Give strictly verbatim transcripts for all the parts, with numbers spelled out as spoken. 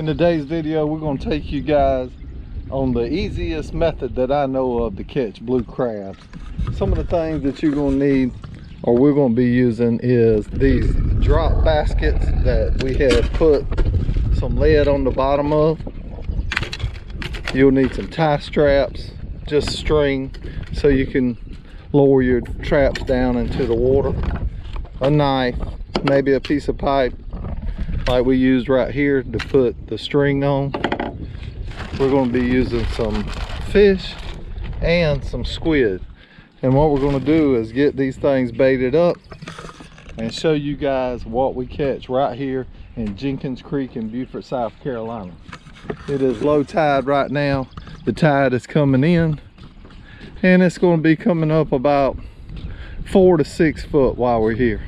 In today's video, we're going to take you guys on the easiest method that I know of to catch blue crabs. Some of the things that you're going to need, or we're going to be using, is these drop baskets that we have put some lead on the bottom of. You'll need some tie straps, just string, so you can lower your traps down into the water. A knife, maybe a piece of pipe like we used right here to put the string on. We're going to be using some fish and some squid, and what we're going to do is get these things baited up and show you guys what we catch right here in Jenkins Creek in Beaufort, South Carolina. It is low tide right now. The tide is coming in, and it's going to be coming up about four to six foot while we're here.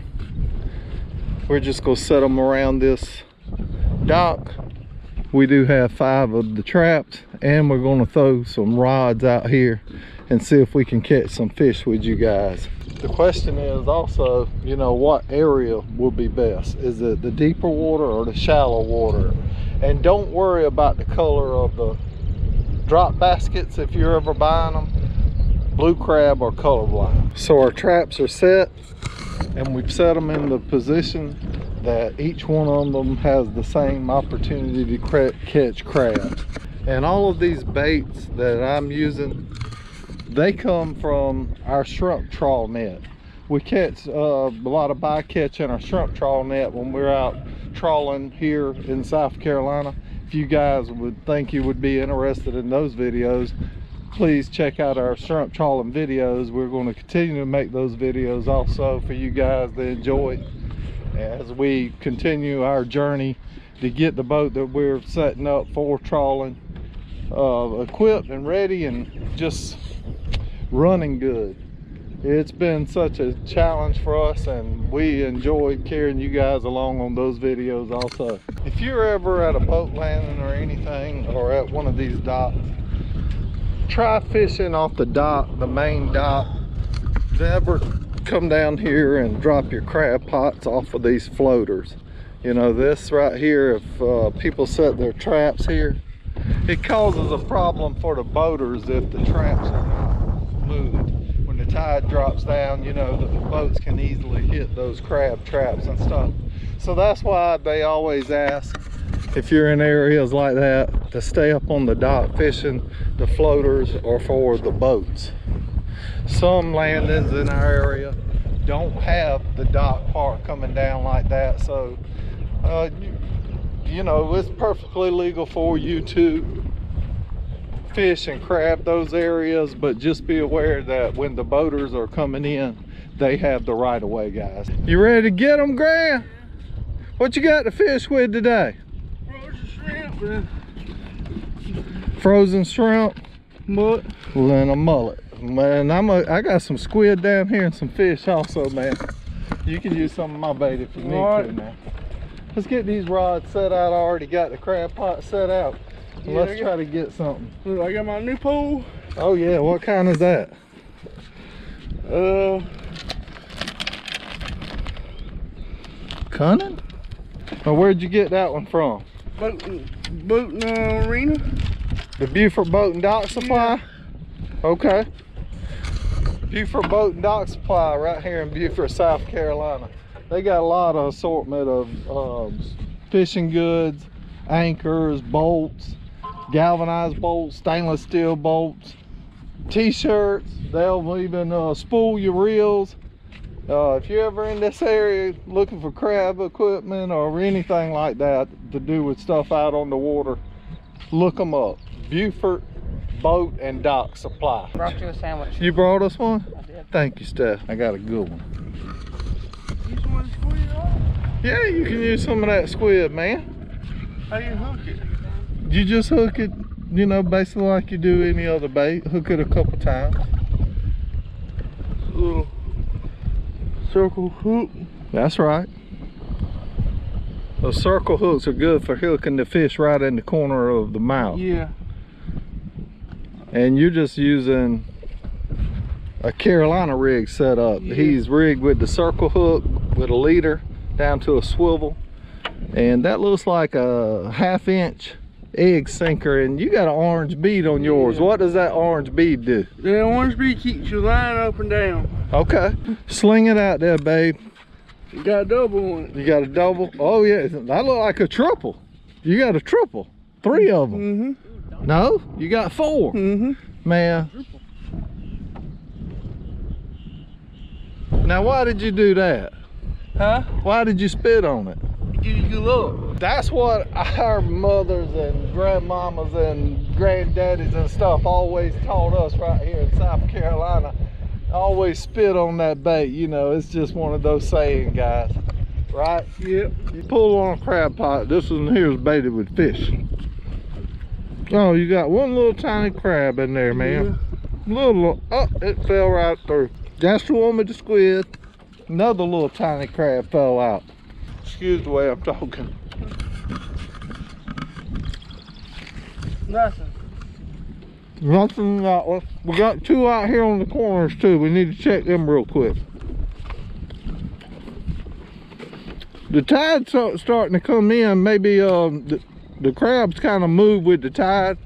We're just going to set them around this dock. We do have five of the traps, and we're going to throw some rods out here and see if we can catch some fish with you guys. The question is also, you know, what area will be best? Is it the deeper water or the shallow water? And don't worry about the color of the drop baskets if you're ever buying them. Blue crab or colorblind. So our traps are set, and we've set them in the position that each one of them has the same opportunity to catch crabs. And all of these baits that I'm using, they come from our shrimp trawl net. We catch uh, a lot of bycatch in our shrimp trawl net when we're out trawling here in South Carolina. If you guys would think you would be interested in those videos, please check out our shrimp trawling videos. We're going to continue to make those videos also for you guys to enjoy as we continue our journey to get the boat that we're setting up for trawling uh, equipped and ready and just running good. It's been such a challenge for us, and we enjoyed carrying you guys along on those videos also. If you're ever at a boat landing or anything, or at one of these docks, try fishing off the dock, the main dock. Never come down here and drop your crab pots off of these floaters. You know, this right here, if uh, people set their traps here, it causes a problem for the boaters if the traps are not moved. When the tide drops down, you know, the boats can easily hit those crab traps and stuff. So that's why they always ask, if you're in areas like that, to stay up on the dock fishing the floaters or for the boats. Some landings in our area don't have the dock part coming down like that, so uh, you, you know, it's perfectly legal for you to fish and crab those areas, but just be aware that when the boaters are coming in, they have the right of way, guys. You ready to get them, Grant? What you got to fish with today? Frozen shrimp, mullet, and a mullet. Man, I'm a, I got some squid down here and some fish also, man. You can use some of my bait if you need right. to, man. Let's get these rods set out. I already got the crab pot set out. Yeah, Let's try got, to get something. Look, I got my new pole. Oh yeah, what kind is that? Uh, Cunning? Now, where'd you get that one from? Boat and, boat and uh, arena. The Beaufort Boat and Dock Supply? Yeah. Okay. Beaufort Boat and Dock Supply right here in Beaufort, South Carolina. They got a lot of assortment of uh, fishing goods, anchors, bolts, galvanized bolts, stainless steel bolts, t-shirts. They'll even uh, spool your reels. Uh, if you're ever in this area looking for crab equipment or anything like that to do with stuff out on the water, look them up. Beaufort Boat and Dock Supply. I brought you a sandwich. You brought us one? I did. Thank you, Steph. I got a good one. Use some of the squid on? Yeah, you can use some of that squid, man. How do you hook it? You just hook it, you know, basically like you do any other bait. Hook it a couple times. Little circle hook. That's right. Those circle hooks are good for hooking the fish right in the corner of the mouth. Yeah. And you're just using a Carolina rig setup. Yeah. He's rigged with the circle hook with a leader down to a swivel, And that looks like a half inch egg sinker, and you got an orange bead on yours. Yeah. What does that orange bead do? The orange bead keeps your line up and down. Okay. Sling it out there, babe. You got a double on it. You got a double? Oh yeah, that look like a triple. You got a triple. Three of them. Mm-hmm. No, you got four. Mm-hmm. Man. Now why did you do that? Huh? Why did you spit on it? Look, that's what our mothers and grandmamas and granddaddies and stuff always taught us right here in South Carolina. Always spit on that bait, you know. It's just one of those saying, guys, right? Yep. You pull on a crab pot. This one here is baited with fish. Oh, you got one little tiny crab in there, man. Yeah. Little, oh, it fell right through. That's the one with the squid. Another little tiny crab fell out. Excuse the way I'm talking. Nothing. Nothing out. Well, we got two out here on the corners too. We need to check them real quick. The tide's starting to come in. Maybe um, the, the crabs kind of move with the tide.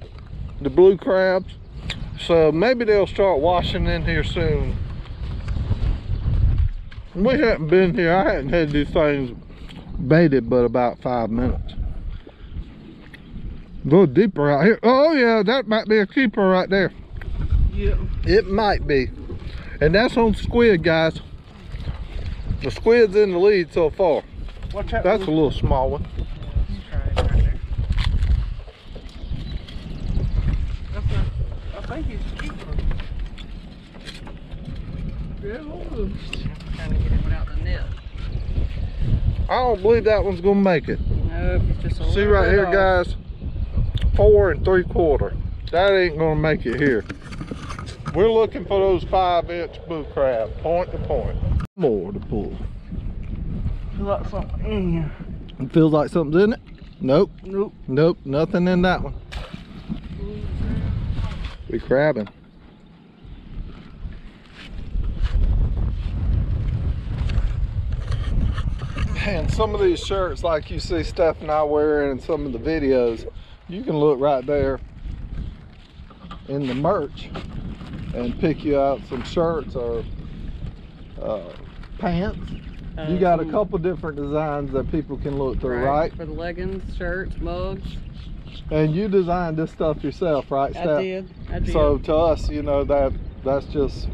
The blue crabs. So maybe they'll start washing in here soon. We haven't been here. I hadn't had these things baited but about five minutes. A little deeper out here. Oh yeah, that might be a keeper right there. Yeah, it might be. And that's on squid, guys. The squid's in the lead so far. Watch out, that's a little small one. I think it's a keeper. I'm trying to get it without the net. I don't believe that one's gonna make it. Nope, it's just see right here, guys, four and three quarter. That ain't gonna make it here. We're looking for those five inch blue crab, point to point. More to pull. Feels like something in here. It feels like something's in it? Nope. Nope. Nope. Nothing in that one. We crabbing. And some of these shirts, like you see Steph and I wearing in some of the videos, you can look right there in the merch and pick you out some shirts or uh, pants. Um, you got a couple different designs that people can look through, right? right? For the leggings, shirts, mugs. And you designed this stuff yourself, right, Steph? I did. I did. So to us, you know, that that's just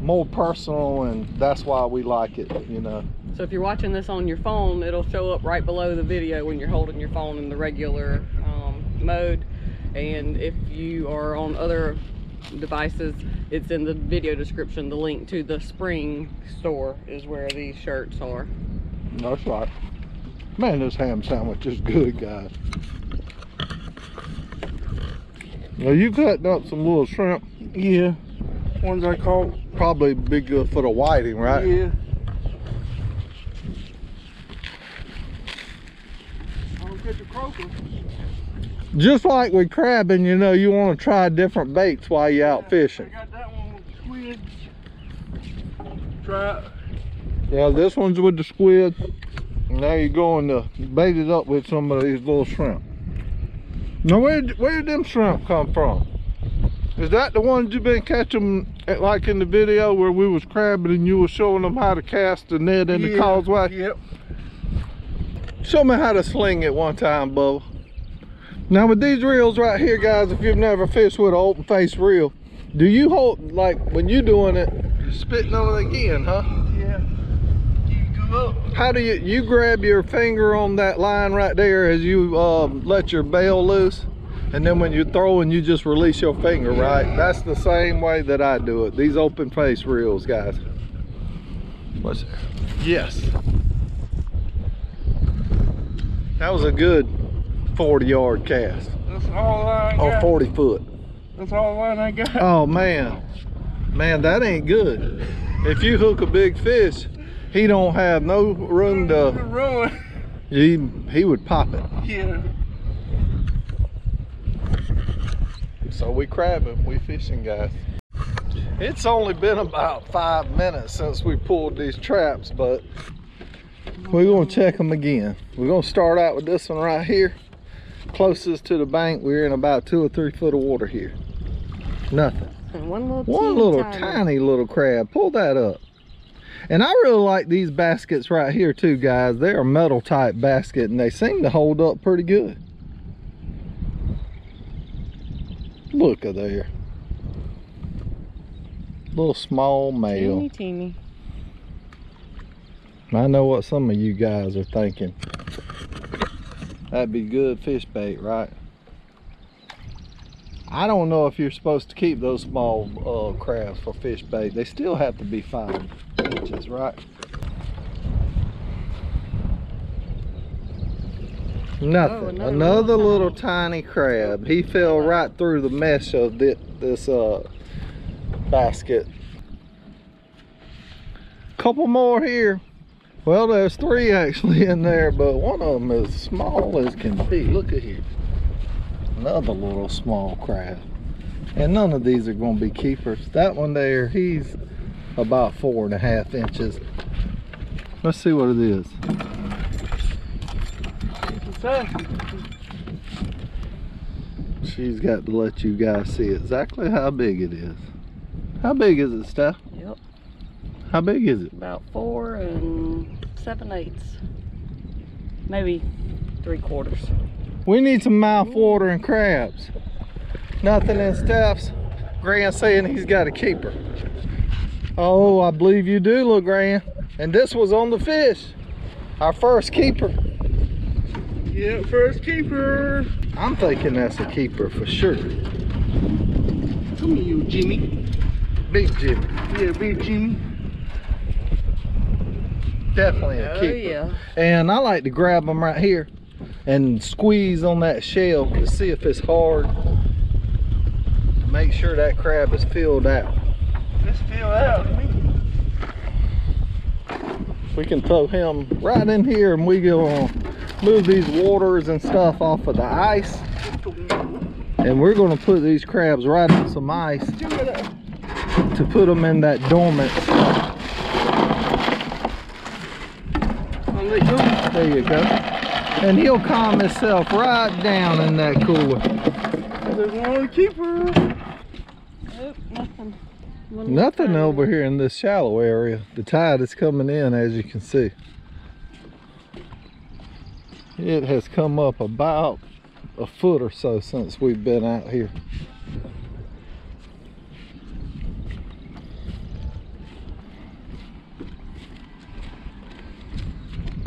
more personal, and that's why we like it, you know. So if you're watching this on your phone, it'll show up right below the video when you're holding your phone in the regular um, mode. And if you are on other devices, it's in the video description. The link to the Spring store is where these shirts are. That's right. Man, this ham sandwich is good, guys. Now you cutting up some little shrimp. Yeah. Ones I caught. Probably be good for the whiting, right? Yeah. Just like with crabbing, you know, you want to try different baits while you're yeah, out fishing. I got that one with the squid. Try it. Yeah, this one's with the squid. Now you're going to bait it up with some of these little shrimp. Now, where where did them shrimp come from? Is that the ones you've been catching, at, like in the video where we was crabbing and you were showing them how to cast the net in yeah, the causeway? Yep. Show me how to sling it one time, Bubba. Now with these reels right here, guys, if you've never fished with an open face reel, do you hold, like when you're doing it, you're spitting on it again, huh? Yeah. You go up. How do you, you grab your finger on that line right there as you uh, let your bail loose, and then when you're throwing, you just release your finger, right? That's the same way that I do it. These open face reels, guys. What's there? Yes. That was a good forty yard cast. That's all I got. Or forty foot. That's all the line I got. Oh man. Man, that ain't good. If you hook a big fish, he don't have no room to run. He, he would pop it. Yeah. So we crabbing, we fishing, guys. It's only been about five minutes since we pulled these traps, but We're going to check them again. We're going to start out with this one right here. Closest to the bank, we're in about two or three foot of water here. Nothing. And one little, one little tiny. tiny little crab. Pull that up. And I really like these baskets right here too, guys. They're a metal type basket and they seem to hold up pretty good. Look at there. Little small male. Teeny, teeny. I know what some of you guys are thinking. That'd be good fish bait, right? I don't know if you're supposed to keep those small uh, crabs for fish bait. They still have to be five inches, right? Nothing. Oh, another, another little, little tiny crab. He fell right through the mesh of this, this uh, basket. Couple more here. Well, there's three actually in there, but one of them is small as can be. Look at here. Another little small crab. And none of these are going to be keepers. That one there, he's about four and a half inches. Let's see what it is. She's got to let you guys see exactly how big it is. How big is it, Steph? Yep. How big is it? About four and seven eighths. Maybe three quarters. We need some mouth-watering crabs. Nothing in Steph's. Grand's saying he's got a keeper. Oh, I believe you do, LeGrande. And this was on the fish. Our first keeper. Yeah, first keeper. I'm thinking that's a keeper for sure. Come here, you Jimmy. Big Jimmy. Yeah, big Jimmy. Definitely a keeper. Oh, yeah. And I like to grab them right here and squeeze on that shell to see if it's hard. Make sure that crab is filled out. It's filled out. We can throw him right in here and we go on. Move these waters and stuff off of the ice, and we're going to put these crabs right on some ice to put them in that dormant spot. There you go. And he'll calm himself right down in that cooler. There's one keeper. Nope, nothing. One nothing over here in this shallow area. The tide is coming in, as you can see. It has come up about a foot or so since we've been out here.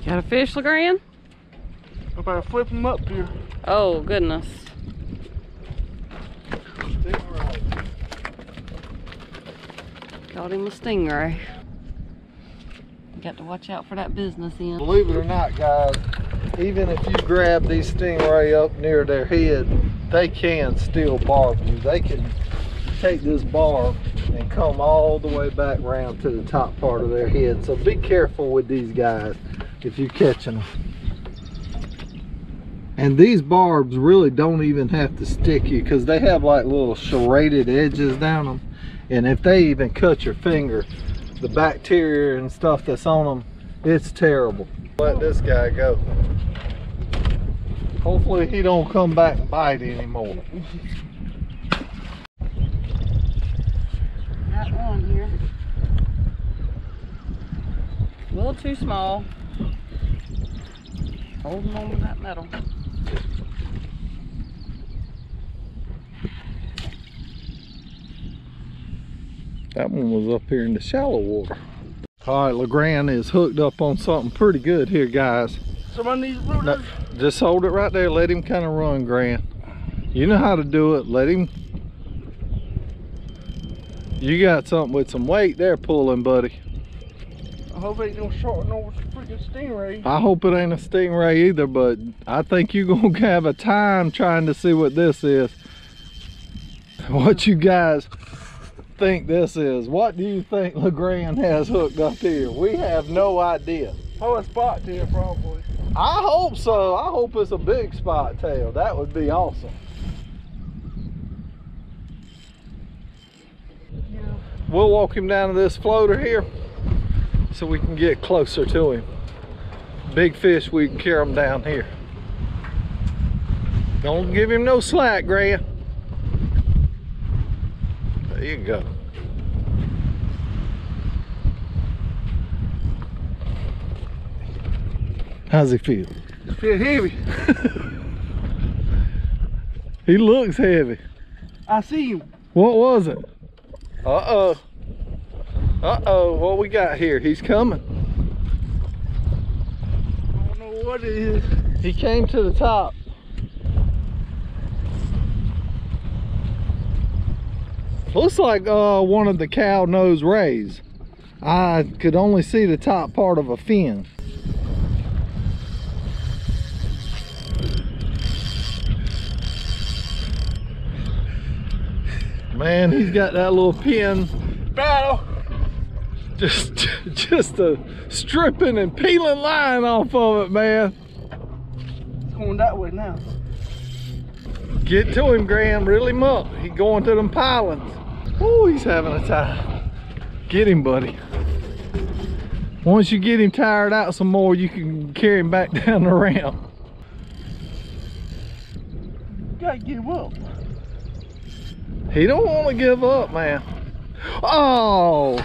Got a fish, LeGrande? I'm about to flip them up here. Oh, goodness. Stingray. Caught him a stingray. Got to watch out for that business end. Believe it or not, guys, even if you grab these stingray up near their head, they can still barb you. They can take this barb and come all the way back around to the top part of their head. So be careful with these guys if you're catching them. And these barbs really don't even have to stick you because they have like little serrated edges down them. And if they even cut your finger, the bacteria and stuff that's on them, it's terrible. Let this guy go. Hopefully he don't come back and bite anymore. Got one here. A little too small. Holding on to that metal. That one was up here in the shallow water. All right, LeGrande is hooked up on something pretty good here, guys. Somebody needs no, just hold it right there. Let him kind of run, Grand. You know how to do it. Let him. You got something with some weight there pulling, buddy. I hope it ain't no short nose freaking stingray. I hope it ain't a stingray either, but I think you're going to have a time trying to see what this is. What you guys think this is? What do you think LeGrande has hooked up here? We have no idea. Oh, a spot tail probably. I hope so. I hope it's a big spot tail. That would be awesome. Yeah. We'll walk him down to this floater here so we can get closer to him. big fish, we can carry them down here. Don't give him no slack, Graham. There you go. How's he feel? He feels heavy. He looks heavy. I see him. What was it? Uh-oh. Uh-oh, what we got here? He's coming. I don't know what it is. He came to the top. Looks like uh, one of the cow nose rays. I could only see the top part of a fin. Man, he's got that little pin battle. Just, just a stripping and peeling line off of it, man. It's going that way now. Get to him, Graham. Reel him up. He going to them pilings. Oh, he's having a time. Get him, buddy. Once you get him tired out some more, you can carry him back down the ramp. You gotta give up. He don't want to give up, man. Oh,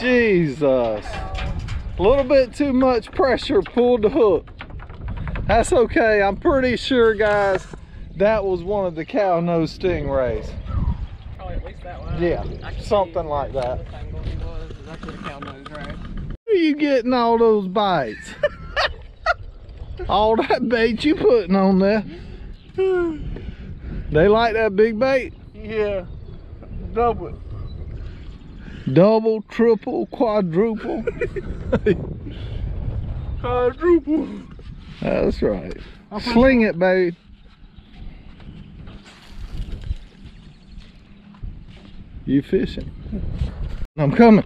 Jesus. A little bit too much pressure pulled the hook. That's okay. I'm pretty sure, guys, that was one of the cow nose stingrays. Oh, at least that one. Yeah, something like that. Where are you getting all those bites? All that bait you putting on there. They like that big bait? Yeah, double. Double, triple, quadruple. Quadruple. That's right. Sling it, baby. You fishing? I'm coming.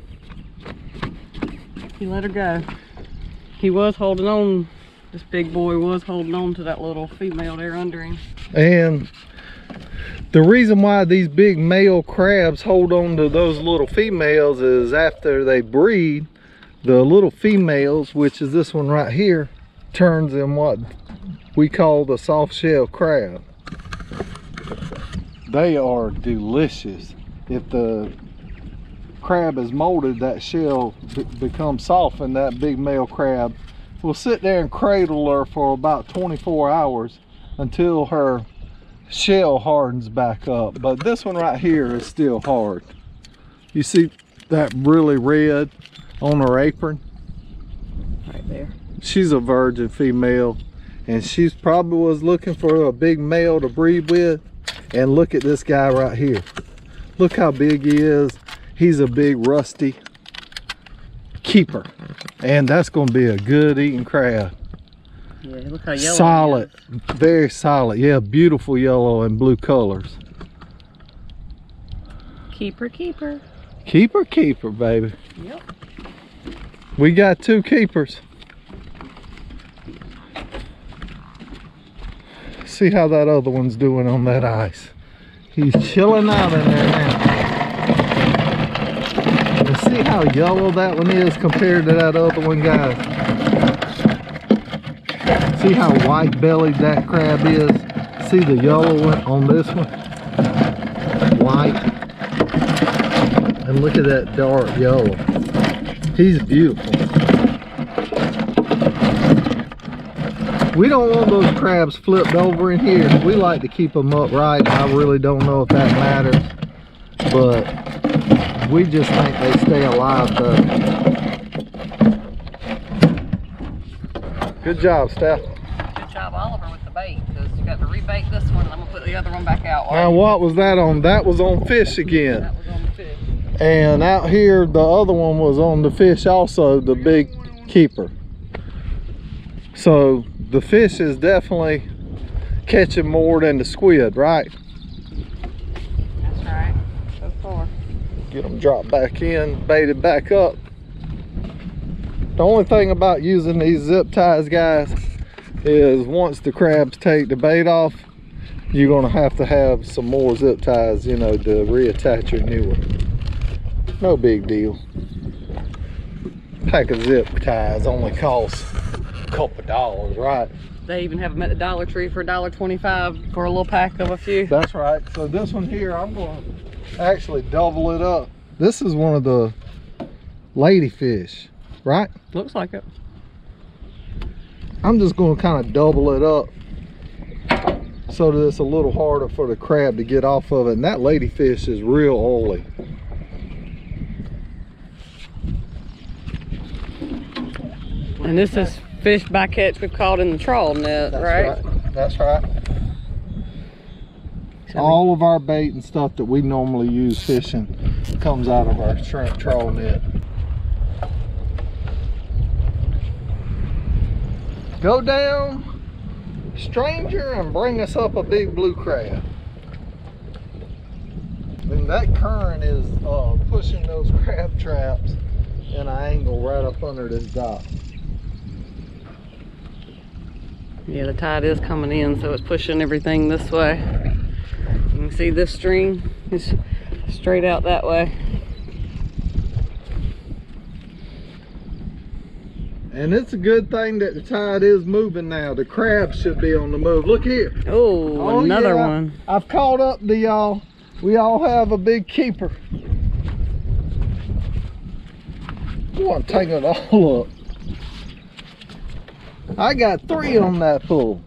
He let her go. He was holding on. This big boy was holding on to that little female there under him. And the reason why these big male crabs hold on to those little females is after they breed, the little females, which is this one right here, turns in what we call the soft shell crab. They are delicious. If the crab is molded, that shell becomes soft, and that big male crab will sit there and cradle her for about twenty-four hours until her shell hardens back up. But this one right here is still hard. You see that really red on her apron? Right there. She's a virgin female, and she's probably was looking for a big male to breed with. And look at this guy right here. Look how big he is. He's a big rusty keeper. And that's going to be a good eating crab. Yeah, look how yellow. Solid. Very solid. Yeah, beautiful yellow and blue colors. Keeper, keeper. Keeper, keeper, baby. Yep. We got two keepers. See how that other one's doing on that ice. He's chilling out in there now. And see how yellow that one is compared to that other one, guys. See how white-bellied that crab is. See the yellow one on this one. White. And look at that dark yellow. He's beautiful. We don't want those crabs flipped over in here. We like to keep them upright. I really don't know if that matters, but we just think they stay alive though. Good job, Steph. Good job, Oliver, with the bait, because you got to rebait this one, and I'm gonna put the other one back out. Now, what was that on? That was on fish again. That was on the fish. And out here, the other one was on the fish also, the big keeper. So the fish is definitely catching more than the squid, right? That's right, so far. Get them dropped back in, baited back up. The only thing about using these zip ties, guys, is once the crabs take the bait off, you're gonna have to have some more zip ties, you know, to reattach your new one. No big deal. Pack of zip ties only costs couple dollars, right? They even have them at the Dollar Tree for a dollar twenty-five for a little pack of a few. That's right. So this one here, I'm going to actually double it up. This is one of the ladyfish, right? Looks like it. I'm just going to kind of double it up so that it's a little harder for the crab to get off of it. And that ladyfish is real oily. And this is fish bycatch we've caught in the trawl net, right? That's right. That's right. All of our bait and stuff that we normally use fishing comes out of our shrimp trawl net. Go down, stranger, and bring us up a big blue crab. And that current is uh, pushing those crab traps in an angle right up under this dock. Yeah, the tide is coming in, so it's pushing everything this way. You can see this stream is straight out that way. And it's a good thing that the tide is moving now. The crabs should be on the move. Look here. Oh, oh another yeah, one. I, I've caught up to y'all. We all have a big keeper. Boy, I'm taking it all up. I got three on that pool.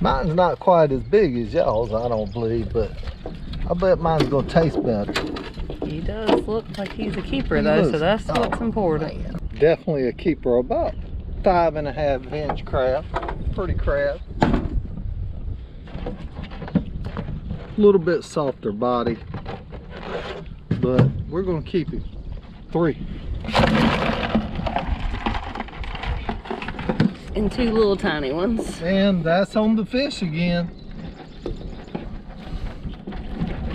Mine's not quite as big as y'all's, I don't believe, but I bet mine's gonna taste better. He does look like he's a keeper, he though, looks, so that's oh, what's important. Man. Definitely a keeper, about five and a half inch crab, pretty crab. A little bit softer body, but we're gonna keep it. Three. And two little tiny ones. And that's on the fish again.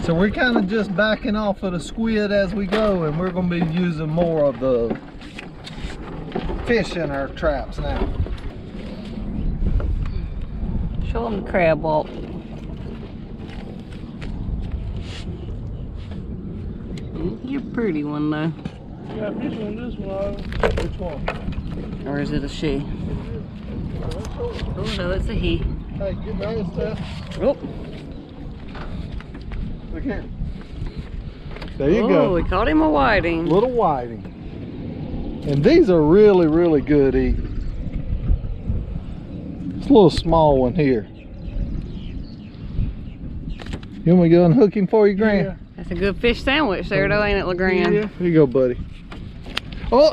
So we're kind of just backing off of the squid as we go, and we're going to be using more of the fish in our traps now. Show them the crab walk. You're a pretty one though. Yeah, this one, this one. Which one? Or is it a she? Oh, no, it's a he. Hey, get ready, Steph. Oh. Look here. There you oh, go. Oh, we caught him a whiting. Little whiting. And these are really, really good eating. It's a little small one here. You want me to go and hook him for you, Grant? Yeah. That's a good fish sandwich there, though, ain't it, LeGrande? Yeah. Here you go, buddy. Oh!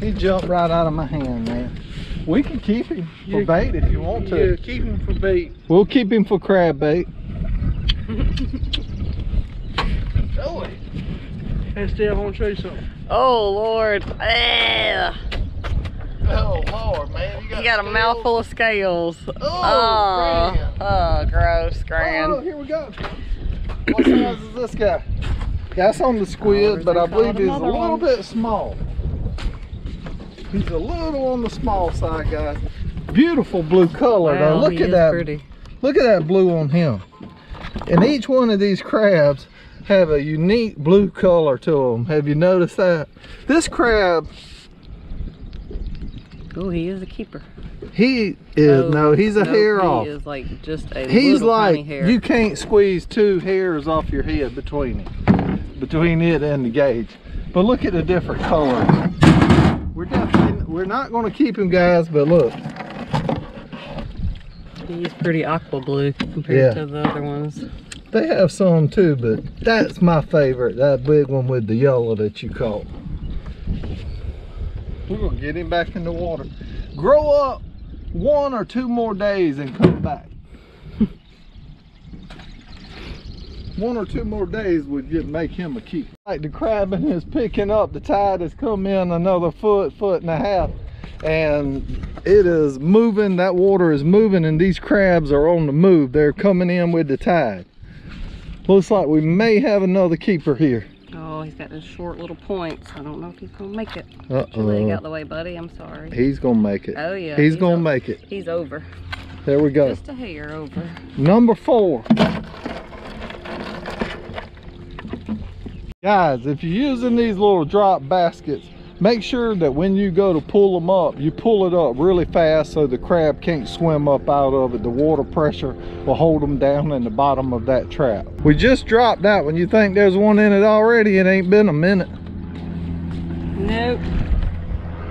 He jumped right out of my hand, man. We can keep him for yeah, bait if you want to. Yeah, keep him for bait. We'll keep him for crab bait. Hey, Steve, I want to show you something. Oh, Lord. Ah. Oh, Lord, man. You got, you got a mouthful of scales. Oh, oh, oh gross, Grand. Oh, here we go. What size is this guy? That's on the squid, oh, but I believe he's a little one. bit small. He's a little on the small side, guys. Beautiful blue color, wow, though. Look at that. Pretty. Look at that blue on him. And each one of these crabs have a unique blue color to them. Have you noticed that? This crab. Oh, he is a keeper. He is oh, no, he's a no, hair he off. He is like just a he's little like, tiny hair. You can't squeeze two hairs off your head between it, between it and the gauge. But look at the different colors. We're definitely, we're not going to keep him, guys, but look. He's pretty aqua blue compared yeah. to the other ones. They have some too, but that's my favorite, that big one with the yellow that you caught. We're going to get him back in the water. Grow up one or two more days and come back. One or two more days would just make him a keeper. Like the crabbing is picking up, the tide has come in another foot, foot and a half, and it is moving, that water is moving, and these crabs are on the move. They're coming in with the tide. Looks like we may have another keeper here. Oh, he's got those short little points. I don't know if he's gonna make it. Uh-oh. Leg out the way, buddy, I'm sorry. He's gonna make it. Oh yeah. He's, he's gonna make it. He's over. There we go. Just a hair over. Number four. Guys, if you're using these little drop baskets, Make sure that when you go to pull them up, you pull it up really fast so the crab can't swim up out of it. The water pressure will hold them down in the bottom of that trap. We just dropped that one. You think there's one in it already? It ain't been a minute. Nope.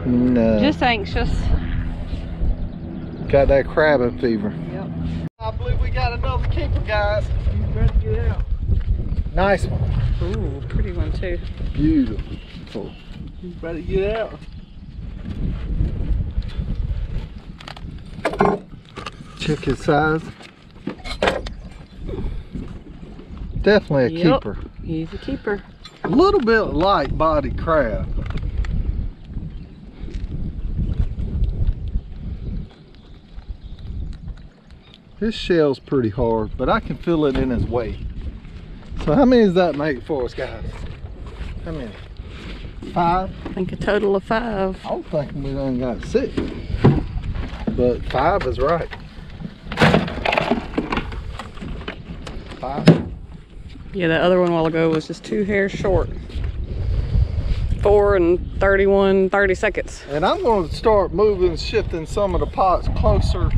No. Just anxious. Got that crabbing fever. Yep. I believe we got another keeper, guys. You better get out. Nice one. Ooh, pretty one too. Beautiful. You better get out. Check his size. Definitely a yep. keeper. He's a keeper. A little bit light bodied crab. His shell's pretty hard, but I can feel it in his weight. So how many does that make for us, guys? How many? Five? I think a total of five. I don't think we done got six. But five is right. Five? Yeah, that other one a while ago was just two hairs short. four and thirty-one, thirty seconds. And I'm going to start moving, shifting some of the pots closer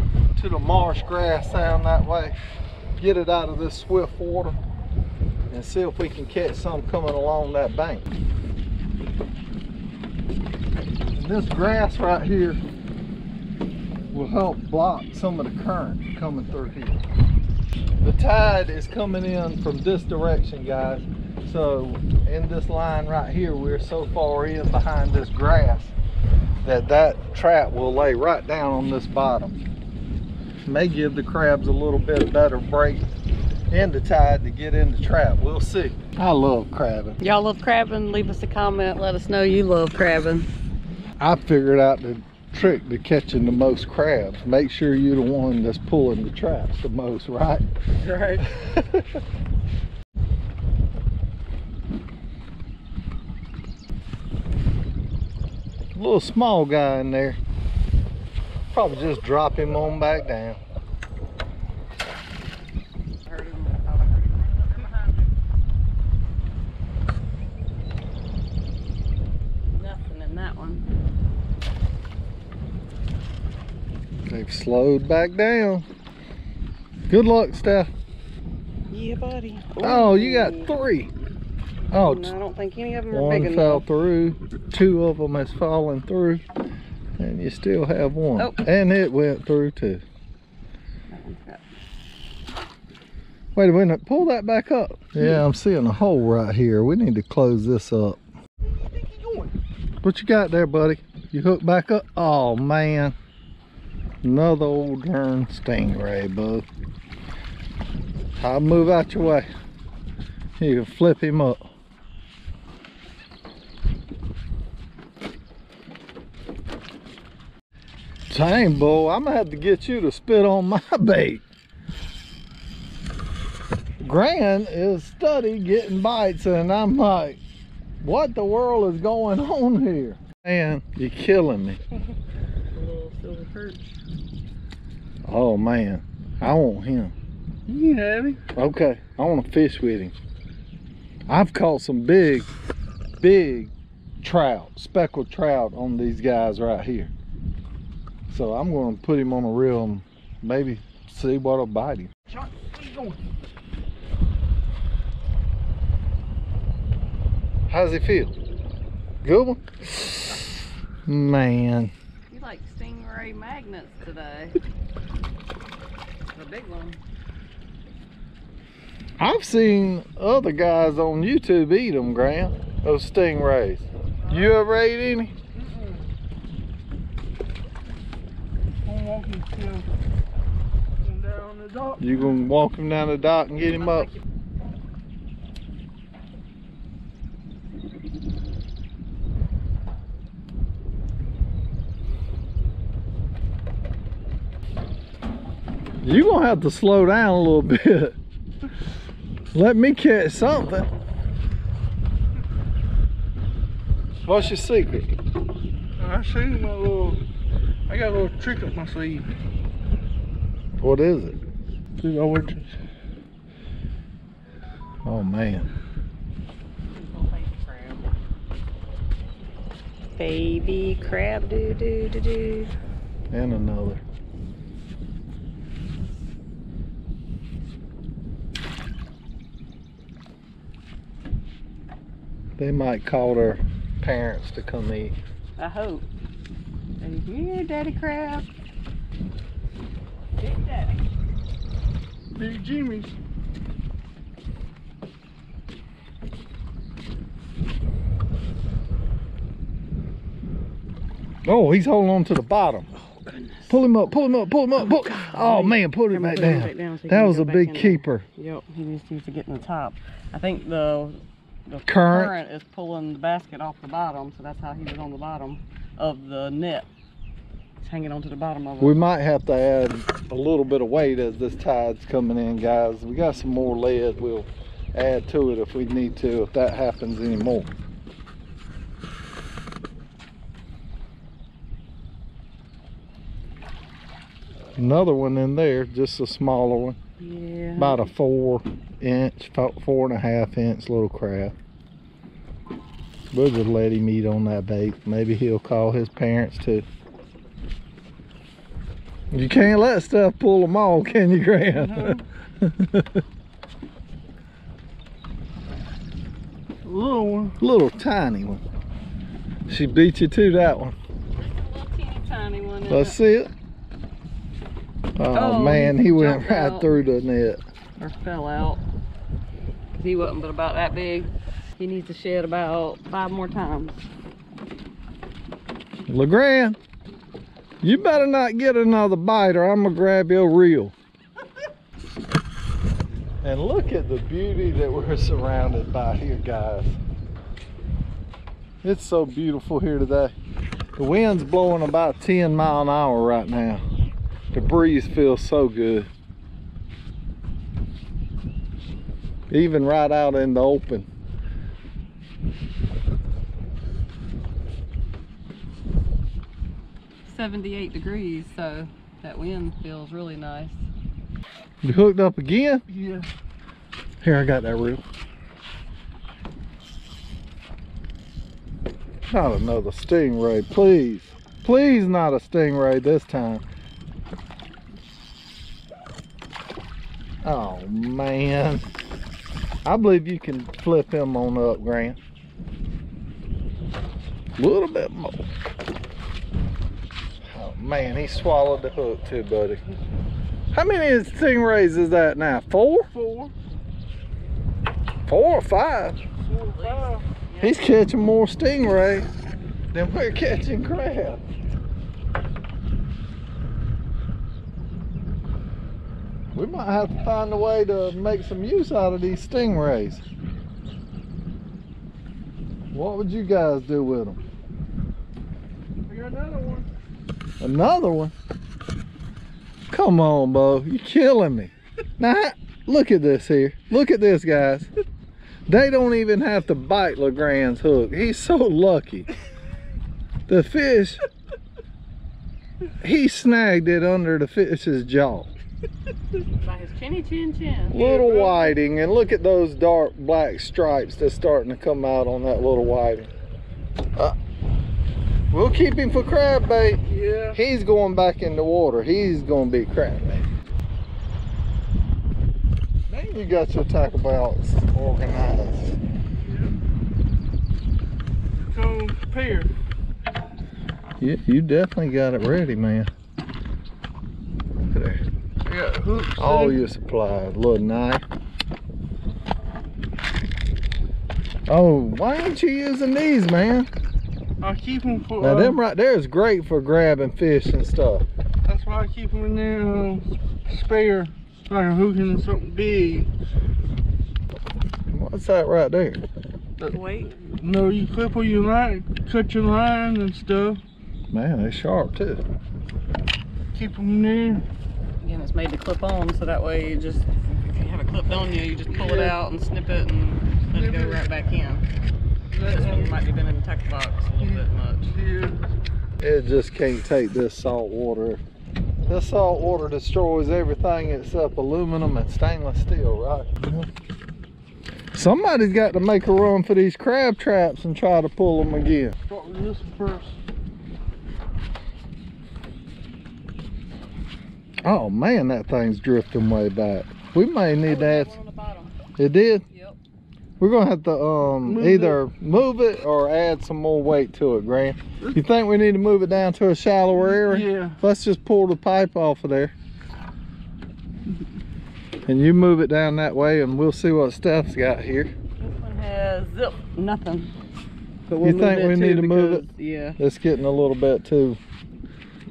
to the marsh grass down that way. Get it out of this swift water. And see if we can catch some coming along that bank. And this grass right here will help block some of the current coming through here. The tide is coming in from this direction, guys. So in this line right here, we're so far in behind this grass that that trap will lay right down on this bottom. May give the crabs a little bit better break in the tide to get in the trap. We'll see. I love crabbing. Y'all love crabbing? Leave us a comment. Let us know you love crabbing. I figured out the trick to catching the most crabs. Make sure you're the one that's pulling the traps the most, right? Right. Little small guy in there. Probably just drop him on back down. They've slowed back down. Good luck, Steph. Yeah, buddy. Ooh. Oh, you got three. Oh, no, I don't think any of them are big enough. One fell through. Two of them has fallen through. And you still have one. Oh. And it went through too. Wait a minute. Pull that back up. Yeah, yeah, I'm seeing a hole right here. We need to close this up. Where do you think you're going? What you got there, buddy? You hooked back up? Oh, man. Another old darn stingray, bud. I'll move out your way. You can flip him up. Dang, boy, I'm gonna have to get you to spit on my bait. Gran is steady getting bites, and I'm like, what the world is going on here? Man, you're killing me. Oh man, I want him. You can have him. Okay, I want to fish with him. I've caught some big, big trout, speckled trout on these guys right here. So I'm going to put him on a reel and maybe see what'll bite him. Chuck, where you going? How's he feel? Good one? Man. You like stingray magnets today. The big one. I've seen other guys on YouTube eat them, Graham. Those stingrays. Uh, you ever ate any? Mm-mm. You gonna walk him down the dock and get him up? You're gonna have to slow down a little bit. Let me catch something. What's your secret? I seen my little, I got a little trick up my sleeve. What is it? Oh man. Baby crab doo doo doo doo. And another. They might call their parents to come eat. I hope. Are you here, Daddy Crab? Big Daddy. Big Jimmy's. Oh, he's holding on to the bottom. Oh, goodness. Pull him up, pull him up, pull him up. Pull. Oh, man, pull him back down. Back down so that was a big keeper. There. Yep, he just needs to get in the top. I think the, the current. current is pulling the basket off the bottom, so that's how he was on the bottom of the net. It's hanging onto the bottom of it. We might have to add a little bit of weight as this tide's coming in, guys. We got some more lead. We'll add to it if we need to, if that happens anymore. Another one in there, just a smaller one. Yeah. About a four inch, four and a half inch little crab. We'll just let him eat on that bait. Maybe he'll call his parents too. You can't let stuff pull them all, can you, Grant? No. Little one. Little tiny one. She beat you to that one. That's a little teeny tiny one. Let's see it. Oh, oh man, he, he went right out. Through the net. Or fell out. He wasn't but about that big. He needs to shed about five more times. LeGrande, you better not get another bite or I'm going to grab your reel. And look at the beauty that we're surrounded by here, guys. It's so beautiful here today. The wind's blowing about ten miles an hour right now. The breeze feels so good. Even right out in the open. seventy-eight degrees, so that wind feels really nice. You hooked up again? Yeah. Here, I got that reel. Not another stingray, please. Please, not a stingray this time. Oh man, I believe you can flip him on up, Grant. A little bit more. Oh man, he swallowed the hook too, buddy. How many stingrays is that now? Four? Four. Four or five? Four or five. He's catching more stingrays than we're catching crab. We might have to find a way to make some use out of these stingrays. What would you guys do with them? We got another one. Another one? Come on, Bo. You're killing me. Now, look at this here. Look at this, guys. They don't even have to bite LeGrande's hook. He's so lucky. The fish, he snagged it under the fish's jaw. By his chinny chin chin. Little whiting, and look at those dark black stripes that's starting to come out on that little whiting. Uh, we'll keep him for crab bait. Yeah. He's going back in the water. He's going to be crab bait. Man, you got your tackle box organized. Yeah. So prepared. Yeah, you definitely got it ready, man. There. Hooks, all your supplies, little knife. Oh, why aren't you using these, man? I keep them for. Now, uh, them right there is great for grabbing fish and stuff. That's why I keep them in there, uh, spare, like a hook and something big. What's that right there? The weight? No, you clip on your line, cut your line and stuff. Man, they're sharp too. Keep them there. Again, it's made to clip on, so that way you just, if you have it clipped on you, you just pull yeah. it out and snip it and let it go right back in. This one might have been in the tackle box a little bit much. Yeah. It just can't take this salt water. This salt water destroys everything except aluminum and stainless steel, right? Somebody's got to make a run for these crab traps and try to pull them again. Start with this one first. Oh man, that thing's drifting way back. We may need that. It did? Yep. We're gonna have to um move either it. move it or add some more weight to it, Grant. You think we need to move it down to a shallower area? Yeah. Let's just pull the pipe off of there. And you move it down that way and we'll see what Steph's got here. This one has zip nothing. But we'll you think we need to because, move it? Yeah. It's getting a little bit too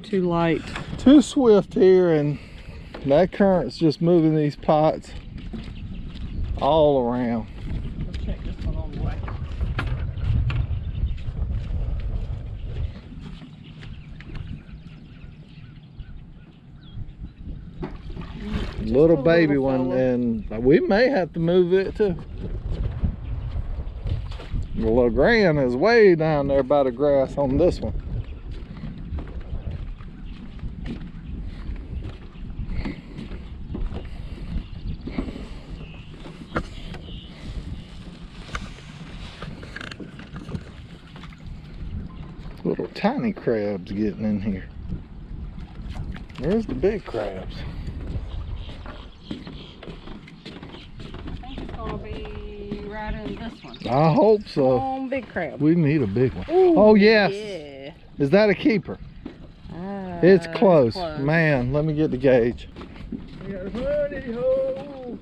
too light. Too swift here, and that current's just moving these pots all around. Let's check this one on the way. Little baby one, and we may have to move it too. The LeGrande is way down there by the grass on this one. Little tiny crabs getting in here. Where's the big crabs? In this one. I hope so. Oh, big crab. We need a big one. Ooh, oh yes. Yeah. Is that a keeper? Uh, it's close. close. Man, let me get the gauge. We got a honey hole.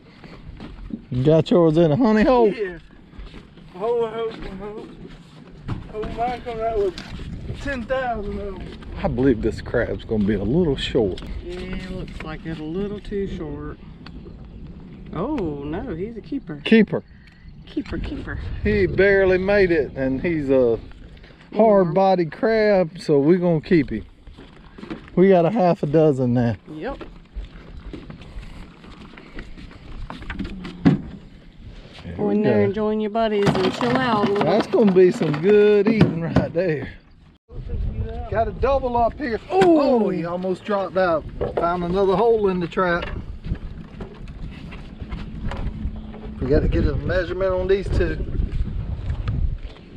You got yours in a honey hole? Yeah. Hole, hole, hole. Oh, mine coming out with ten thousand of them. I believe this crab's going to be a little short. Yeah, it looks like it's a little too short. Oh, no, he's a keeper. Keeper. Keeper, keeper. He barely made it, and he's a hard-bodied crab, so we're gonna keep him. We got a half a dozen now. Yep. There go in there, enjoying your buddies and chill out. That's gonna be some good eating right there. Got a double up here. Ooh. Oh, he almost dropped out. Found another hole in the trap. We got to get a measurement on these two.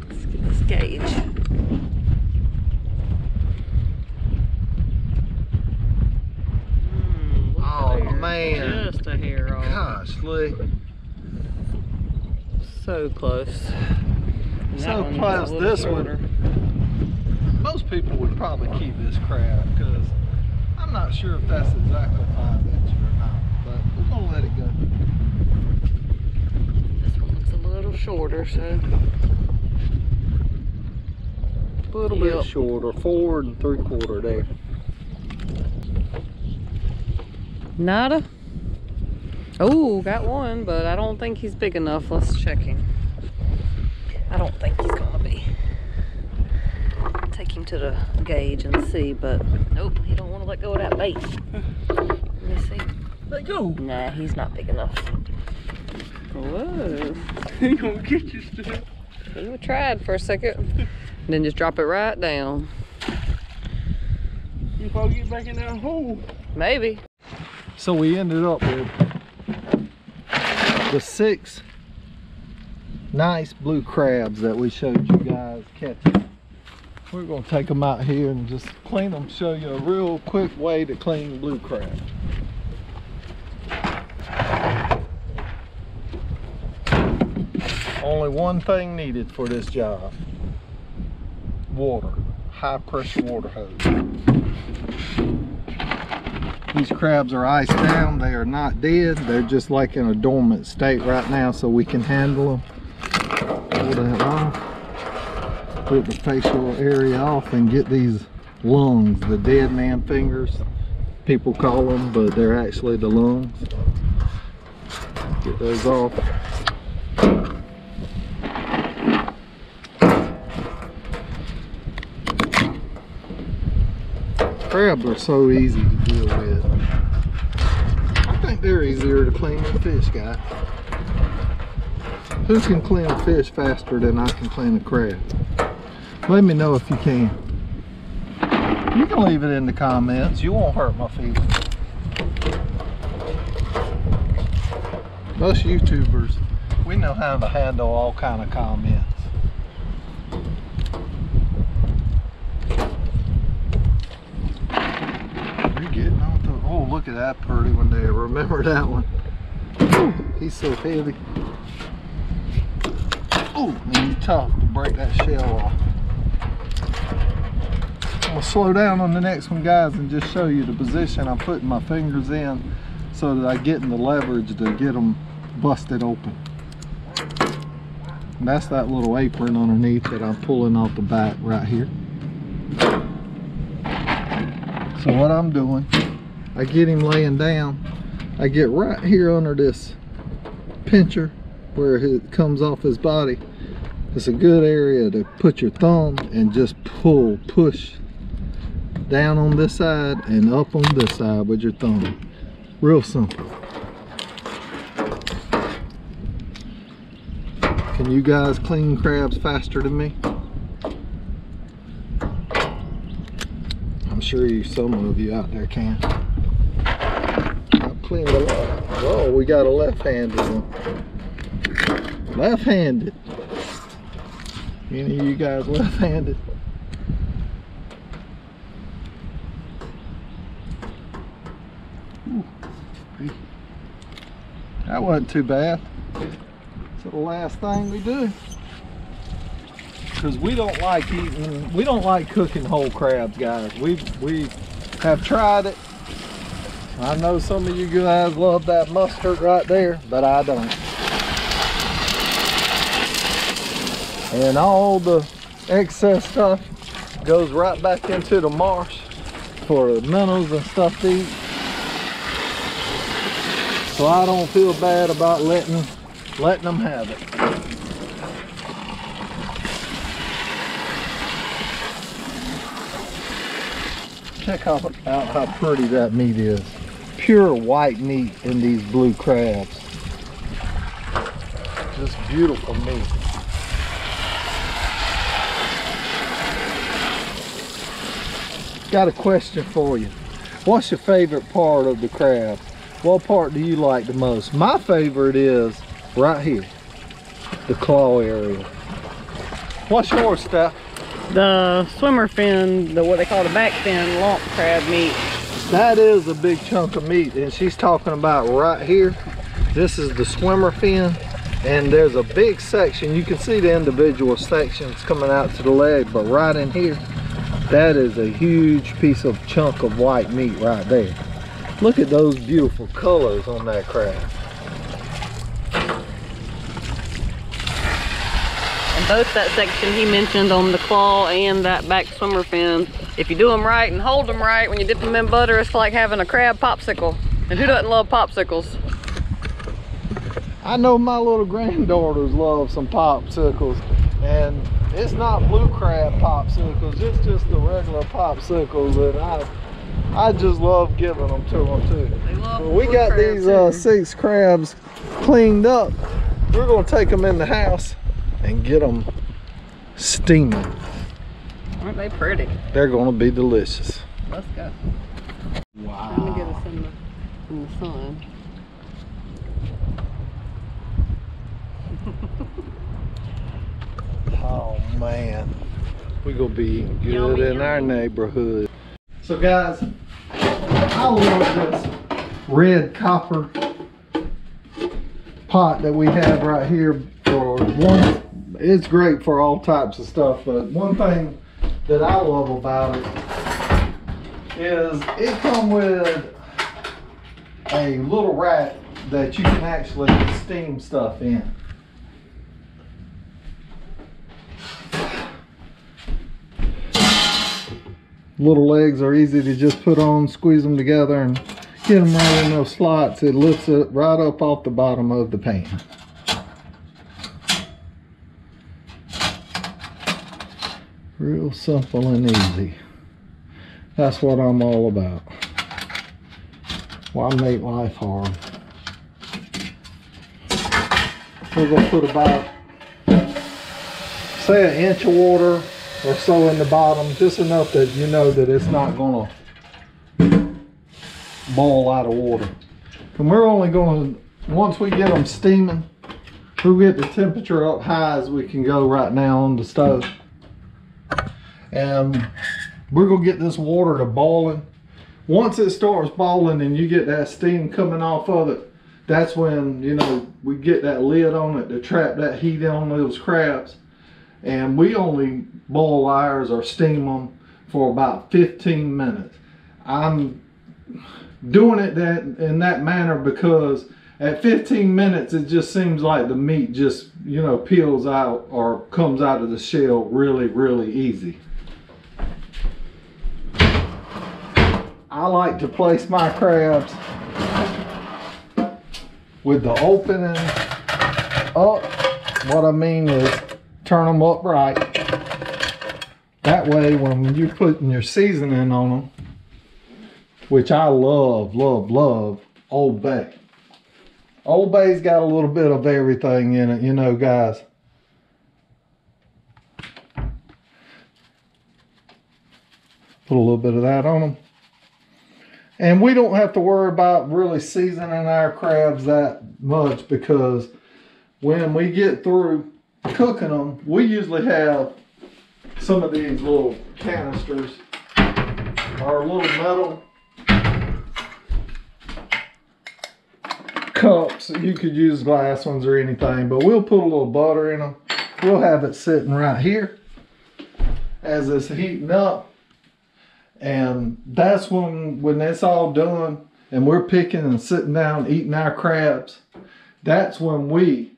Let's get this gauge. Mm, oh there. Man. Just a hair off. Gosh, Lee. So close. So close this one. Most people would probably keep this crab because I'm not sure if that's exactly five inches or not, but we're going to let it go. Shorter, so a little yep. bit shorter, four and three quarter there. Nada. Oh, got one, but I don't think he's big enough. Let's check him. I don't think he's gonna be. Take him to the gauge and see, but nope, he don't want to let go of that bait. Let me see. Let go. Nah, he's not big enough. Whoa. He gonna get you still. We tried for a second. Then just drop it right down. You probably get back in that hole. Maybe. So we ended up with the six nice blue crabs that we showed you guys catching. We're gonna take them out here and just clean them, show you a real quick way to clean blue crab. Only one thing needed for this job. Water. High pressure water hose. These crabs are iced down. They are not dead. They're just like in a dormant state right now, so we can handle them. Pull that off. Put the facial area off and get these lungs. The dead man fingers. People call them, but they're actually the lungs. Get those off. Crabs are so easy to deal with. I think they're easier to clean than fish, guys. Who can clean a fish faster than I can clean a crab? Let me know if you can. You can leave it in the comments. You won't hurt my feelings. Most YouTubers We know how to handle all kind of comments. You're getting off the, oh, look at that pretty one there. Remember that one. He's so heavy. Oh, man, he's tough to break that shell off. I'm gonna slow down on the next one, guys, and just show you the position I'm putting my fingers in so that I get in the leverage to get them busted open. And that's that little apron underneath that I'm pulling off the back right here. So what I'm doing, I get him laying down. I get right here under this pincher where it comes off his body. It's a good area to put your thumb and just pull, push down on this side and up on this side with your thumb. Real simple. Can you guys clean crabs faster than me? I'm sure you, some of you out there can. Cleaned a lot. Oh, we got a left-handed one. Left-handed. Any of you guys left-handed? That wasn't too bad. So the last thing we do, because we don't like eating, we don't like cooking whole crabs, guys. We we have tried it. I know some of you guys love that mustard right there, but I don't. And all the excess stuff goes right back into the marsh for the minnows and stuff to eat. So I don't feel bad about letting, letting them have it. Check out how pretty that meat is. Pure white meat in these blue crabs. Just beautiful meat. Got a question for you. What's your favorite part of the crab? What part do you like the most? My favorite is right here, the claw area. What's yours, Steph? The swimmer fin, the what they call the back fin, lump crab meat. That is a big chunk of meat, and she's talking about right here. This is the swimmer fin, and there's a big section. You can see the individual sections coming out to the leg, but right in here, that is a huge piece of chunk of white meat right there. Look at those beautiful colors on that crab. And both that section he mentioned on the claw and that back swimmer fin, if you do them right and hold them right when you dip them in butter, it's like having a crab popsicle. And who doesn't love popsicles? I know my little granddaughters love some popsicles. And it's not blue crab popsicles, it's just the regular popsicles. And I I just love giving them to them too. They love well, we got these uh, six crabs cleaned up. We're gonna take them in the house and get them steaming. Aren't they pretty? They're going to be delicious. Let's go. Wow. Trying to get us in the, in the sun. Oh, man. We're going to be eating good yummy, in yummy. Our neighborhood. So, guys, I love this red copper pot that we have right here. For one, it's great for all types of stuff, but one thing that I love about it is it comes with a little rack that you can actually steam stuff in. Little legs are easy to just put on, squeeze them together and get them right in those slots. It lifts it right up off the bottom of the pan. Real simple and easy. That's what I'm all about. Why make life hard? We're gonna put about, say, an inch of water or so in the bottom, just enough that you know that it's not gonna boil out of water. And we're only gonna, once we get them steaming, We'll get the temperature up high as we can go right now on the stove. And we're gonna get this water to boiling. Once it starts boiling and you get that steam coming off of it, that's when, you know, we get that lid on it to trap that heat on those crabs. And we only boil ours or steam them for about fifteen minutes. I'm doing it that in that manner because at fifteen minutes, it just seems like the meat just, you know, peels out or comes out of the shell really, really easy. I like to place my crabs with the opening up. What I mean is turn them upright. That way when you're putting your seasoning on them, which I love, love, love, Old Bay. Old Bay's got a little bit of everything in it, you know, guys. Put a little bit of that on them. And we don't have to worry about really seasoning our crabs that much because when we get through cooking them, we usually have some of these little canisters or little metal cups. You could use glass ones or anything, but we'll put a little butter in them. We'll have it sitting right here as it's heating up. And that's when when that's all done and we're picking and sitting down eating our crabs, that's when we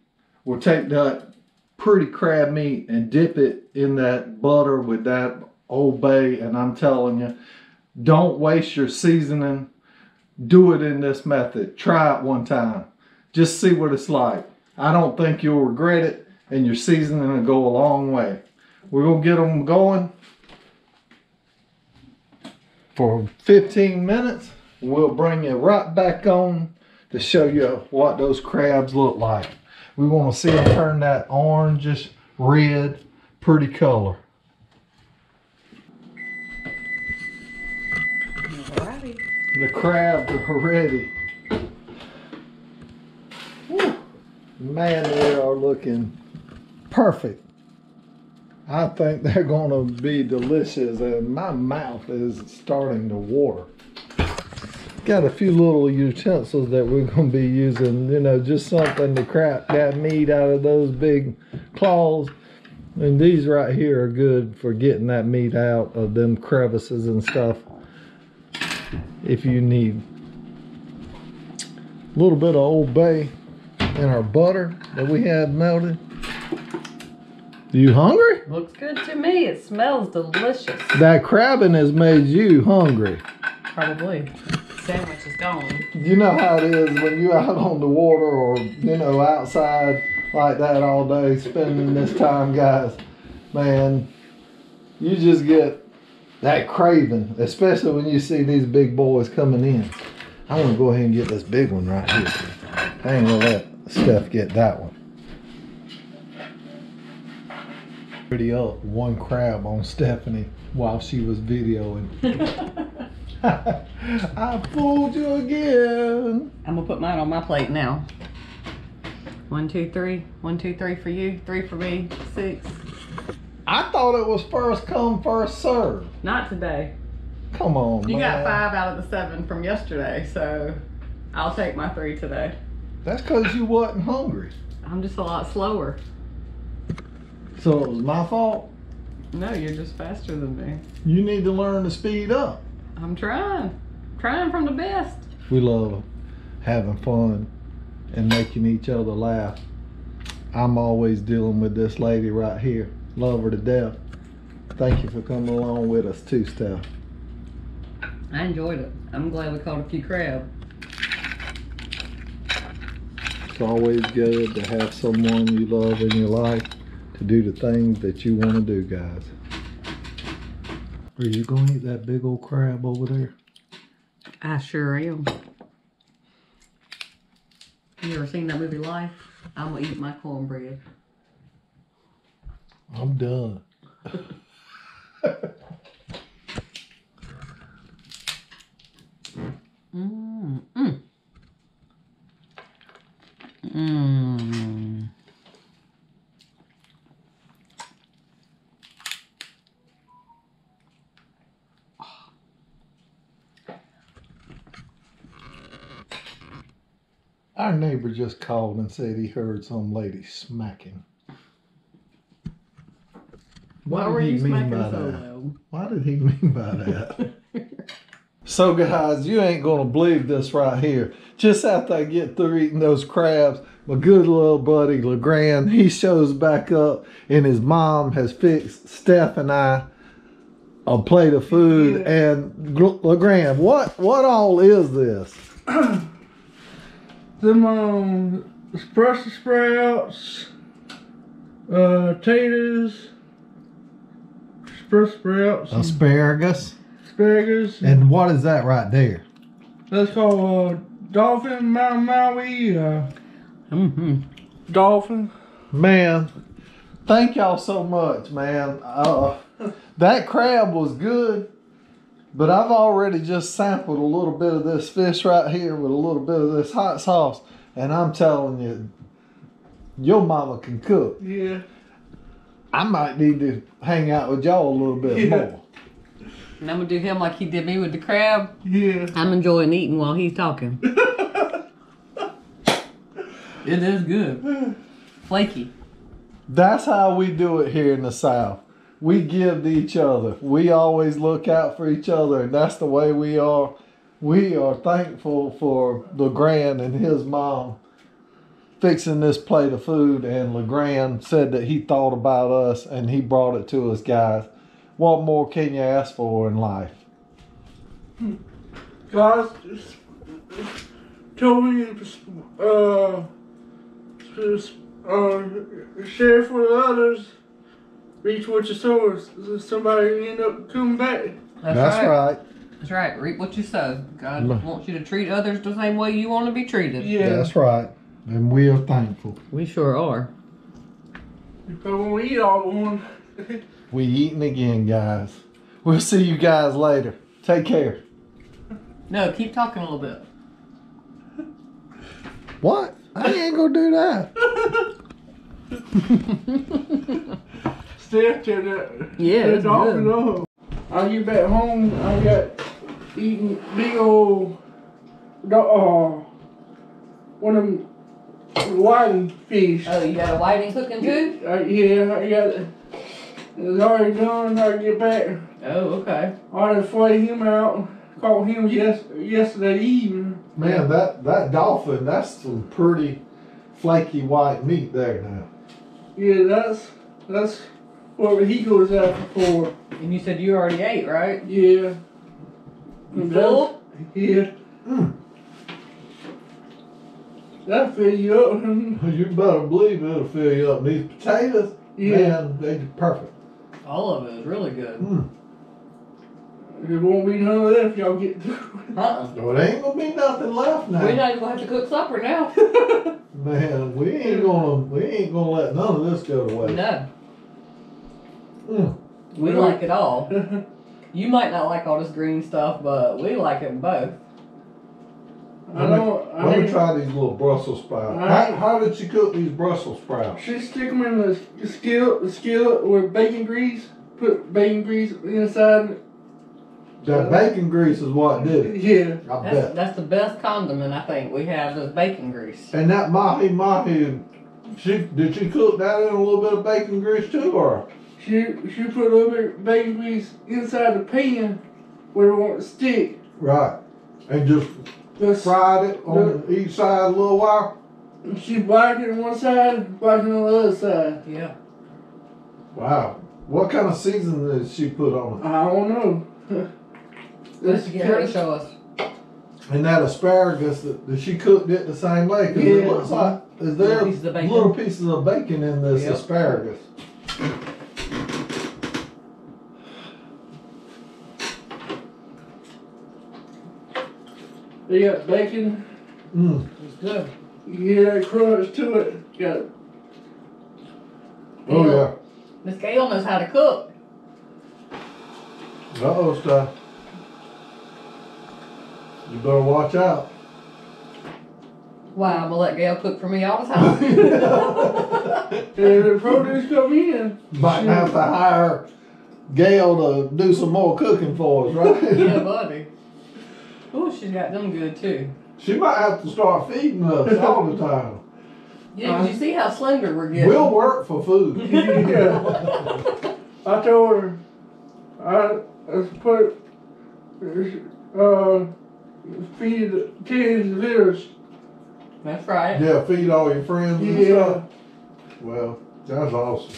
will take that pretty crab meat and dip it in that butter with that Old Bay. And I'm telling you, don't waste your seasoning. Do it in this method. Try it one time, just see what it's like. I don't think you'll regret it, and your seasoning will go a long way. We're gonna get them going for fifteen minutes. We'll bring you right back on to show you what those crabs look like. We want to see them turn that orangish red pretty color. Alrighty. The crabs are ready. Whew. Man, they are looking perfect. I think they're gonna be delicious, and my mouth is starting to water. Got a few little utensils that we're gonna be using, you know, just something to crack that meat out of those big claws. And these right here are good for getting that meat out of them crevices and stuff if you need. A little bit of Old Bay in our butter that we had melted. You hungry? Looks good to me. It smells delicious. That crabbing has made you hungry. Probably. The sandwich is gone. You know how it is when you're out on the water or, you know, outside like that all day, spending this time, guys. Man, you just get that craving, especially when you see these big boys coming in. I want to go ahead and get this big one right here. I ain't going to let Steph get that one. Pretty up one crab on Stephanie while she was videoing. I fooled you again. I'm gonna put mine on my plate now. One, two, three. One, two, three for you. Three for me. Six. I thought it was first come, first serve. Not today. Come on, you man. Got five out of the seven from yesterday, so I'll take my three today. That's because you wasn't hungry. I'm just a lot slower. So it was my fault? No, you're just faster than me. You need to learn to speed up. I'm trying. Trying from the best. We love having fun and making each other laugh. I'm always dealing with this lady right here. Love her to death. Thank you for coming along with us too, Steph. I enjoyed it. I'm glad we caught a few crab. It's always good to have someone you love in your life to do the things that you want to do, guys. Are you going to eat that big old crab over there? I sure am. You ever seen that movie Life? I'm going to eat my cornbread. I'm done. Mmm. Mmm. Mmm. Our neighbor just called and said he heard some lady smacking. Why were you smacking solo? Why did he mean by that? So guys, you ain't gonna believe this right here. Just after I get through eating those crabs, my good little buddy LeGrande, he shows back up and his mom has fixed Steph and I a plate of food. Yeah. And LeGrande, what what all is this? Them um, Brussels sprouts, uh, potatoes, Brussels sprouts, asparagus. Asparagus. And what is that right there? That's called uh, dolphin, Mahi Mahi, uh, mm-hmm. dolphin. Man, thank y'all so much, man. Uh, that crab was good, but I've already just sampled a little bit of this fish right here with a little bit of this hot sauce, and I'm telling you, your mama can cook. Yeah. I might need to hang out with y'all a little bit yeah. more. And I'm going to do him like he did me with the crab. Yeah. I'm enjoying eating while he's talking. It is good. Flaky. That's how we do it here in the South. We give to each other. We always look out for each other, and that's the way we are. We are thankful for LeGrande and his mom fixing this plate of food, and LeGrande said that he thought about us, and he brought it to us, guys. What more can you ask for in life? Guys, tell me, uh, just, uh, share for the others, reap what you sow, somebody end up coming back. That's, That's right. right. That's right, reap what you sow. God Look. wants you to treat others the same way you want to be treated. Yeah. That's right, and we are thankful. We sure are. But when we eat all one. We eating again, guys. We'll see you guys later. Take care. No, keep talking a little bit. What? I ain't gonna do that. Steph did that. Yeah, it's good. I get back home, I got eating big old, uh, one of them whiting fish. Oh, you got a whiting cooking too? Uh, yeah, I got it. It's already done. I get back. Oh, okay. I just flayed him out. Caught him yes yesterday evening. Man, that that dolphin, that's some pretty flaky white meat there now. Yeah, that's that's what he goes after for. And you said you already ate, right? Yeah. You full? Yeah. Mm. That fill you up. You better believe it'll fill you up. These potatoes, yeah, man, they're perfect. All of it is really good. Mm. There won't be none of that if y'all get through. Uh-uh. Well, there ain't gonna be nothing left now. We're not even gonna have to cook supper now. Man, we ain't gonna we ain't gonna let none of this go to waste. No. Mm. We really? like it all. You might not like all this green stuff, but we like it both. I let me, don't, I let me try these little Brussels sprouts. How, how did she cook these Brussels sprouts? She stick them in the skillet, the skillet with bacon grease. Put bacon grease inside. That bacon grease is what did it. Yeah, I that's, bet. That's the best condiment I think we have is bacon grease. And that Mahi Mahi, she did she cook that in a little bit of bacon grease too, or? She she put a little bit of bacon grease inside the pan where it won't stick. Right, and just. Just fried it on the, each side a little while. She blacked it on one side, blacked it on the other side. Yeah. Wow. What kind of seasoning did she put on it? I don't know. Let's get her to show us. And that asparagus, that, that she cooked it the same way. Because yeah. It looks like is there little, piece little pieces of bacon in this yep. asparagus. They got bacon. Mm. It's good. You get that crunch to it. Got it. Oh, yeah. Miss Gail knows how to cook. Uh oh, Steph. You better watch out. Why? I'm going to let Gail cook for me all the time. And the produce come in. Might have to hire Gail to do some more cooking for us, right? Yeah, buddy. Oh, she's got them good too. She might have to start feeding us all the time. Yeah, did you see how slender we're getting? We'll work for food. Yeah. I told her, I, I put, uh, feed kids leaders. That's right. Yeah, feed all your friends yeah. and stuff. Well, that's awesome.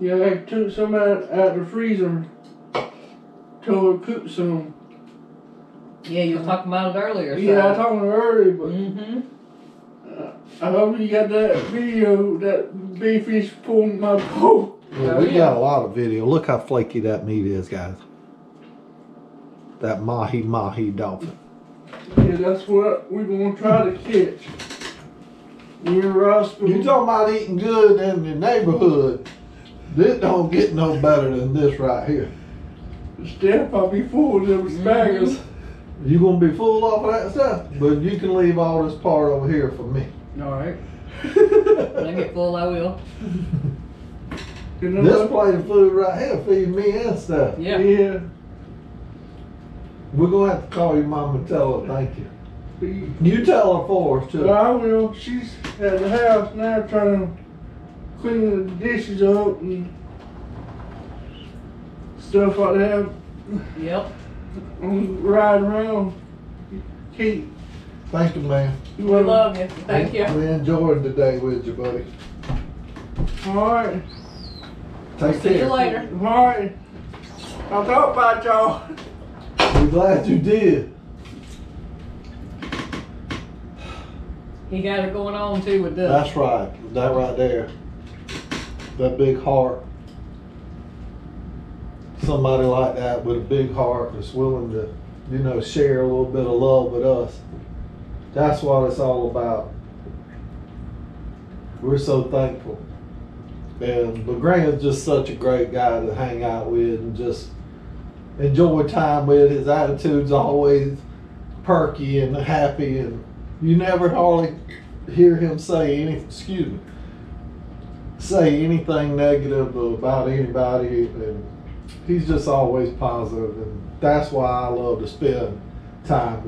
Yeah, I took some out, out of the freezer to cook some. Yeah, you were talking about it earlier. So. Yeah, I was talking about it earlier, but mm-hmm. uh, I hope you got that video, that big fish pulling my boat. Yeah, we got a lot of video. Look how flaky that meat is, guys. That Mahi Mahi dolphin. Yeah, that's what we're going to try to catch. We're rusting. You talking about eating good in the neighborhood. This don't get no better than this right here. Steph, I'll be full of them spaggers. Mm-hmm. You're going to be full off of that stuff, but you can leave all this part over here for me. All right. When I get full, I will. This plate of food right here feeds me and stuff. Yeah. yeah. We're going to have to call your mom and tell her thank you. You tell her for us, too. Well, I will. She's at the house now trying to clean the dishes up and stuff like that. Yep. I'm riding around. Keith. Thank you, man. We love you. Thank we, you. We enjoyed the day with you, buddy. All right. Take we'll care. See you later. All right. I'll talk about y'all. I'm glad you did. He got it going on too with this. That's right. That right there. That big heart. Somebody like that with a big heart that's willing to, you know, share a little bit of love with us. That's what it's all about. We're so thankful. And LeGrande's just such a great guy to hang out with and just enjoy time with. His attitude's always perky and happy, and you never hardly hear him say any, excuse me, say anything negative about anybody. And he's just always positive, and that's why I love to spend time with